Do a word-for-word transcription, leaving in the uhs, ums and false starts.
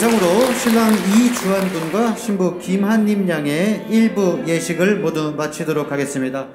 이상으로 신랑 이주환 군과 신부 김한림 양의 일부 예식을 모두 마치도록 하겠습니다.